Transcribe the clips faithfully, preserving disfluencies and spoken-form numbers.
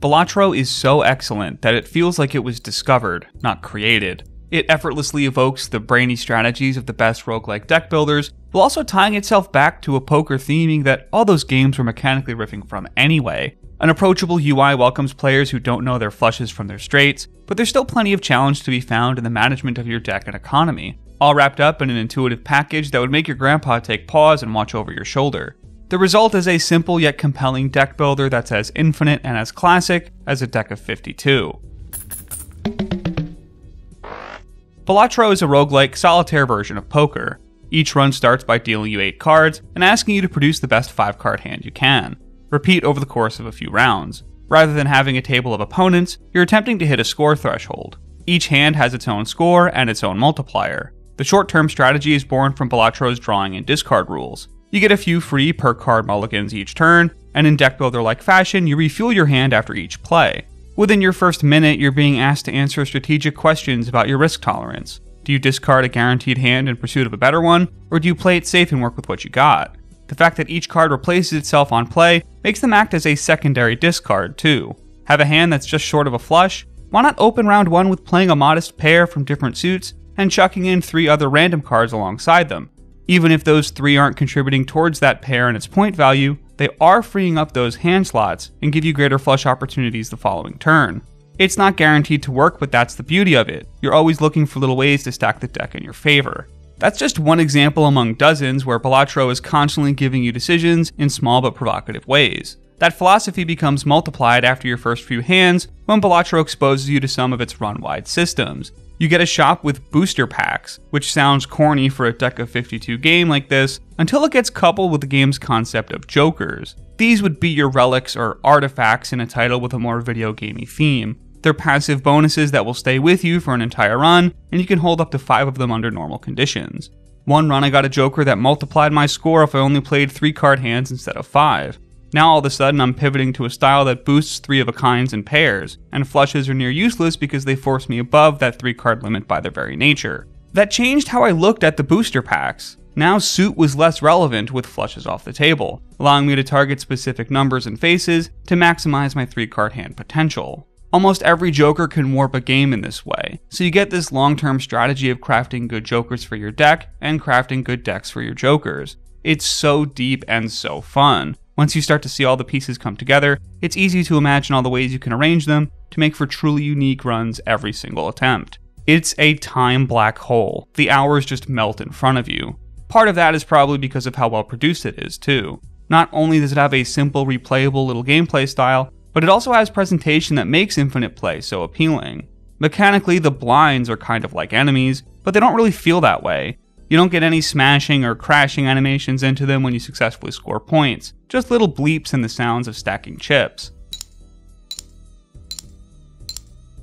Balatro is so excellent that it feels like it was discovered, not created. It effortlessly evokes the brainy strategies of the best roguelike deck builders, while also tying itself back to a poker theming that all those games were mechanically riffing from anyway. An approachable U I welcomes players who don't know their flushes from their straights, but there's still plenty of challenge to be found in the management of your deck and economy, all wrapped up in an intuitive package that would make your grandpa take pause and watch over your shoulder. The result is a simple yet compelling deck builder that's as infinite and as classic as a deck of fifty-two. Balatro is a roguelike solitaire version of poker. Each run starts by dealing you eight cards and asking you to produce the best five-card hand you can. Repeat over the course of a few rounds. Rather than having a table of opponents, you're attempting to hit a score threshold. Each hand has its own score and its own multiplier. The short-term strategy is born from Balatro's drawing and discard rules. You get a few free per card mulligans each turn, and in deck builder-like fashion, you refuel your hand after each play. Within your first minute, you're being asked to answer strategic questions about your risk tolerance. Do you discard a guaranteed hand in pursuit of a better one, or do you play it safe and work with what you got? The fact that each card replaces itself on play makes them act as a secondary discard, too. Have a hand that's just short of a flush? Why not open round one with playing a modest pair from different suits and chucking in three other random cards alongside them? Even if those three aren't contributing towards that pair and its point value, they are freeing up those hand slots and give you greater flush opportunities the following turn. It's not guaranteed to work, but that's the beauty of it. You're always looking for little ways to stack the deck in your favor. That's just one example among dozens where Balatro is constantly giving you decisions in small but provocative ways. That philosophy becomes multiplied after your first few hands when Balatro exposes you to some of its run-wide systems. You get a shop with booster packs, which sounds corny for a deck of fifty-two game like this, until it gets coupled with the game's concept of jokers. These would be your relics or artifacts in a title with a more video gamey theme. They're passive bonuses that will stay with you for an entire run, and you can hold up to five of them under normal conditions. One run I got a joker that multiplied my score if I only played three card hands instead of five. Now all of a sudden I'm pivoting to a style that boosts three of a kinds and pairs, and flushes are near useless because they force me above that three card limit by their very nature. That changed how I looked at the booster packs. Now suit was less relevant with flushes off the table, allowing me to target specific numbers and faces to maximize my three card hand potential. Almost every joker can warp a game in this way, so you get this long-term strategy of crafting good jokers for your deck and crafting good decks for your jokers. It's so deep and so fun. Once you start to see all the pieces come together, it's easy to imagine all the ways you can arrange them to make for truly unique runs every single attempt. It's a time black hole. The hours just melt in front of you. Part of that is probably because of how well produced it is, too. Not only does it have a simple, replayable little gameplay style, but it also has presentation that makes infinite play so appealing. Mechanically, the blinds are kind of like enemies, but they don't really feel that way. You don't get any smashing or crashing animations into them when you successfully score points, just little bleeps and the sounds of stacking chips.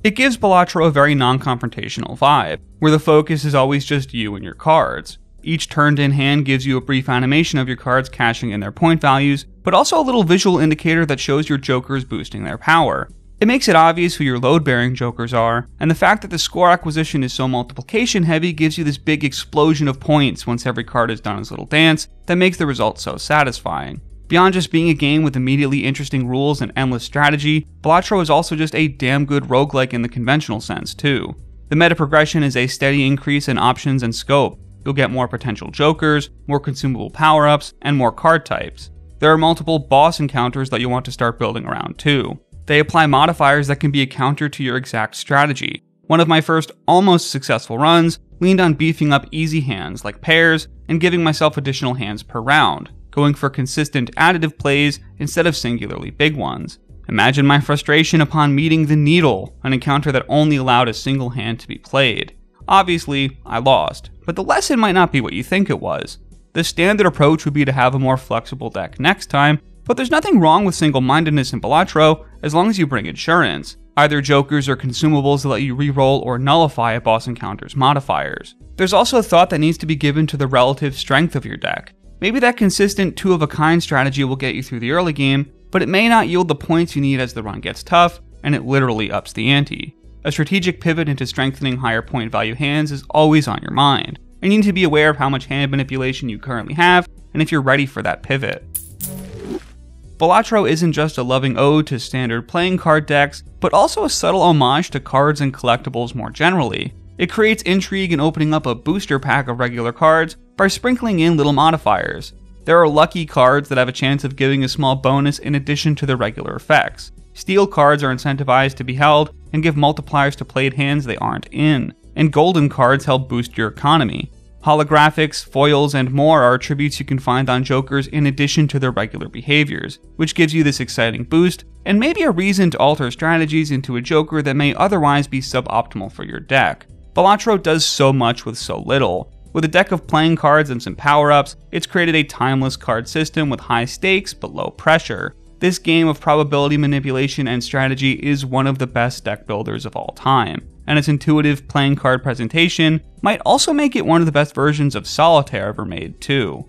It gives Balatro a very non-confrontational vibe, where the focus is always just you and your cards. Each turned-in hand gives you a brief animation of your cards cashing in their point values, but also a little visual indicator that shows your jokers boosting their power. It makes it obvious who your load-bearing jokers are, and the fact that the score acquisition is so multiplication-heavy gives you this big explosion of points once every card has done its little dance that makes the result so satisfying. Beyond just being a game with immediately interesting rules and endless strategy, Balatro is also just a damn good roguelike in the conventional sense, too. The meta progression is a steady increase in options and scope. You'll get more potential jokers, more consumable power-ups, and more card types. There are multiple boss encounters that you'll want to start building around too. They apply modifiers that can be a counter to your exact strategy. One of my first almost successful runs leaned on beefing up easy hands like pairs and giving myself additional hands per round, going for consistent additive plays instead of singularly big ones. Imagine my frustration upon meeting the needle, an encounter that only allowed a single hand to be played. Obviously, I lost, but the lesson might not be what you think it was. The standard approach would be to have a more flexible deck next time, but there's nothing wrong with single-mindedness in Balatro as long as you bring insurance. Either jokers or consumables that let you reroll or nullify a boss encounter's modifiers. There's also a thought that needs to be given to the relative strength of your deck. Maybe that consistent two-of-a-kind strategy will get you through the early game, but it may not yield the points you need as the run gets tough, and it literally ups the ante. A strategic pivot into strengthening higher point value hands is always on your mind, and you need to be aware of how much hand manipulation you currently have and if you're ready for that pivot. Balatro isn't just a loving ode to standard playing card decks, but also a subtle homage to cards and collectibles more generally. It creates intrigue in opening up a booster pack of regular cards by sprinkling in little modifiers. There are lucky cards that have a chance of giving a small bonus in addition to their regular effects. Steel cards are incentivized to be held and give multipliers to played hands they aren't in, and golden cards help boost your economy. Holographics, foils, and more are attributes you can find on jokers in addition to their regular behaviors, which gives you this exciting boost, and maybe a reason to alter strategies into a joker that may otherwise be suboptimal for your deck. Balatro does so much with so little. With a deck of playing cards and some power-ups, it's created a timeless card system with high stakes but low pressure. This game of probability manipulation and strategy is one of the best deck builders of all time, and its intuitive playing card presentation might also make it one of the best versions of solitaire ever made too.